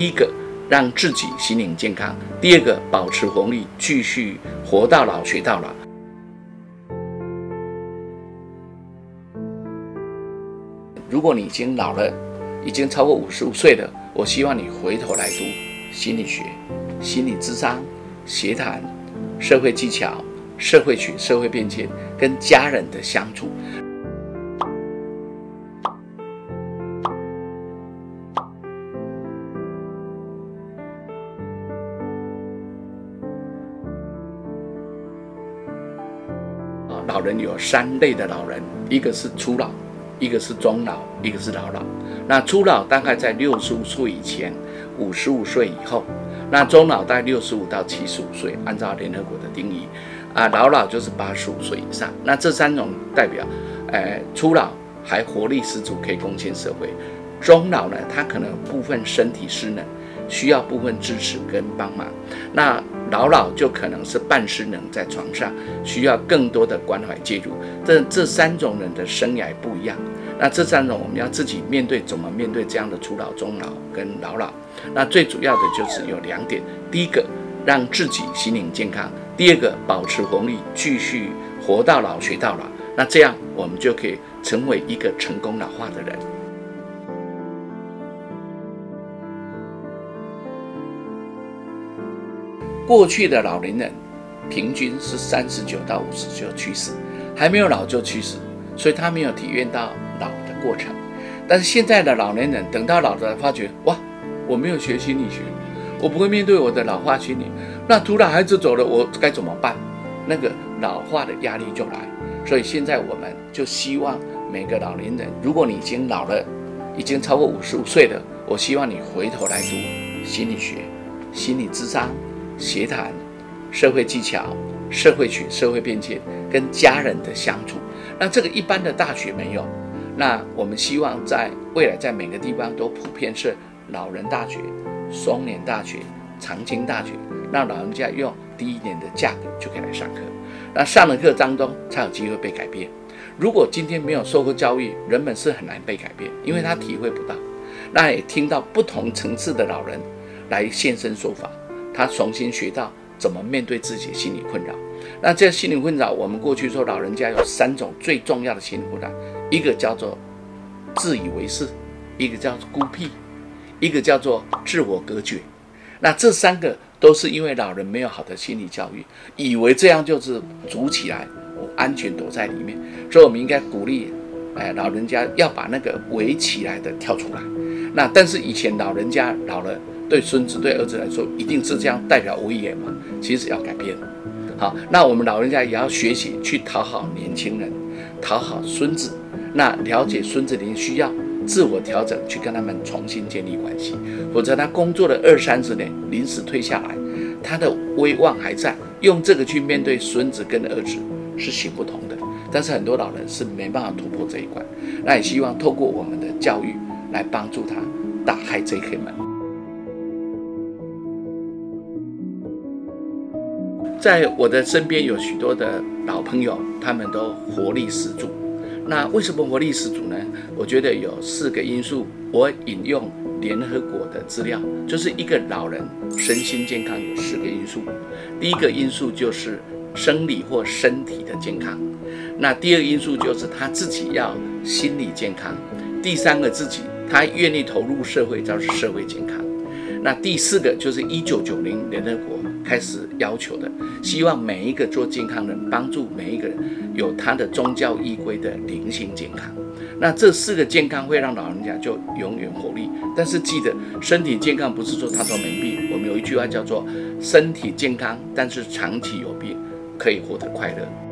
第一个让自己心灵健康，第二个保持活力，继续活到老学到老。如果你已经老了，已经超过55岁了，我希望你回头来读心理学、心理咨商、协谈、社会技巧、社会学、社会变迁跟家人的相处。老人有3类的老人，一个是初老，一个是中老，一个是老老。那初老大概在65岁以前，55岁以后。那中老大概65到75岁，按照联合国的定义，啊，老老就是85岁以上。那这3种代表，初老还活力十足，可以贡献社会；中老呢，他可能部分身体失能，需要部分支持跟帮忙；那老老就可能是半失能，在床上需要更多的关怀介入。这3种人的生涯不一样，那这3种我们要自己面对，怎么面对这样的初老、中老跟老老？那最主要的就是有2点：第一个，让自己心灵健康；第二个，保持活力，继续活到老学到老。那这样我们就可以成为一个成功老化的人。过去的老年人平均是39到59去世，还没有老就去世，所以他没有体验到老的过程。但是现在的老年人等到老了，发觉哇，我没有学心理学，我不会面对我的老化心理，那突然孩子走了，我该怎么办？那个老化的压力就来。所以现在我们就希望每个老年人，如果你已经老了，已经超过55岁了，我希望你回头来读心理学、心理咨商、协谈、社会技巧、社会学、社会变迁跟家人的相处，那这个一般的大学没有。那我们希望在未来，在每个地方都普遍设老人大学、松年大学、长青大学，让老人家用第1年的价格就可以来上课。那上了课当中才有机会被改变。如果今天没有受过教育，人们是很难被改变，因为他体会不到。那也听到不同层次的老人来现身说法。他重新学到怎么面对自己的心理困扰。那这心理困扰，我们过去说老人家有3种最重要的心理困扰，一个叫做自以为是，一个叫做孤僻，一个叫做自我隔绝。那这3个都是因为老人没有好的心理教育，以为这样就是筑起来，我安全躲在里面。所以我们应该鼓励，老人家要把那个围起来的跳出来。那但是以前老人家老了，对孙子、对儿子来说，一定是这样代表威严嘛？其实要改变。好，那我们老人家也要学习去讨好年轻人，讨好孙子，那了解孙子的需要，自我调整，去跟他们重新建立关系。否则他工作了20、30年，临时退下来，他的威望还在，用这个去面对孙子跟儿子是行不通的。但是很多老人是没办法突破这一关。那也希望透过我们的教育来帮助他打开这一扇门。在我的身边有许多的老朋友，他们都活力十足。那为什么活力十足呢？我觉得有4个因素。我引用联合国的资料，就是一个老人身心健康有4个因素。第一个因素就是生理或身体的健康，那第2个因素就是他自己要心理健康，第3个自己他愿意投入社会，就是社会健康。那第4个就是1990联合国开始要求的，希望每一个做健康人，帮助每一个人有他的宗教依归的灵性健康。那这4个健康会让老人家就永远活力。但是记得，身体健康不是说他都没病。我们有一句话叫做身体健康，但是长期有病，可以活得快乐。